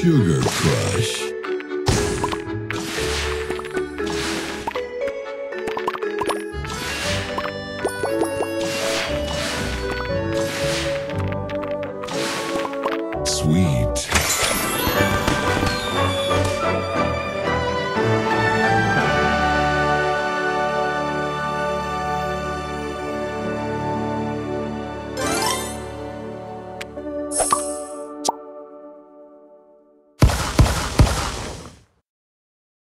Sugar Crush. Sweet.